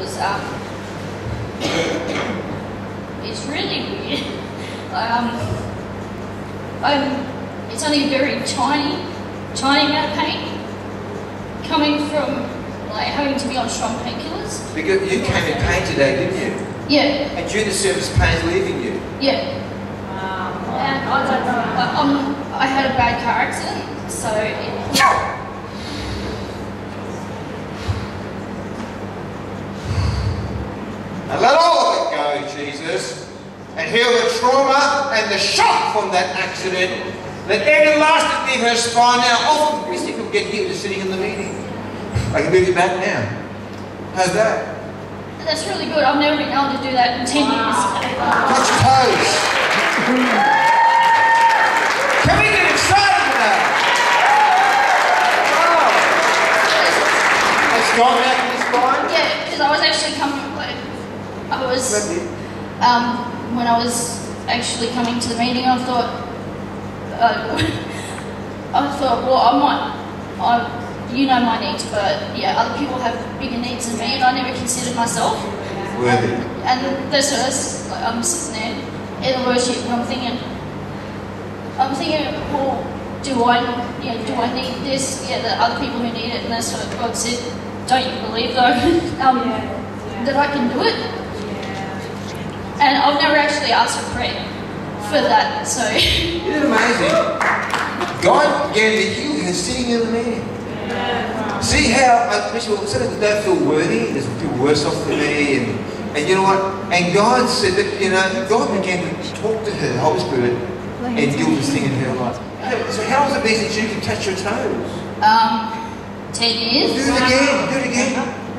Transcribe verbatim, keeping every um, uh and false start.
was um, it's really weird. um, I'm, it's only very tiny, tiny amount of pain coming from like having to be on strong painkillers. Because you came in pain today, didn't you? Yeah. And due to surface pain leaving you. Yeah. Um, and I, I, um, I had a bad car accident, so it. And let all of it go, Jesus, and heal the trauma and the shock from that accident. Let every last thing leave her spine now. Oh, we still could get here to sitting in the meeting. I can move you back now. How's that? That's really good. I've never been able to do that in ten years. Touch your toes. Can we get excited today? Wow. It's gone back in the spine? Yeah, because I was actually coming. I was, um, when I was actually coming to the meeting, I thought, uh, I thought, well, I might, I, you know my needs, but yeah, other people have bigger needs than me, and I never considered myself worthy. And that's what I was, like, I'm sitting there in worship, and I'm thinking, I'm thinking, well, do I, you know, do I need this? Yeah, the other people who need it, and that's what God said. Don't you believe though, um, yeah. that I can do it? And I've never actually asked for prayer for that, so... Isn't it amazing? God began to heal you sitting in the meeting. Yeah. See how, I people don't feel worthy, there's people worse off than me, and, and you know what? And God said that, you know, God began to talk to her, the Holy Spirit, and deal with this thing in her life. So how was it been that you can touch your toes? Um, ten years. Well, do it again, do it again.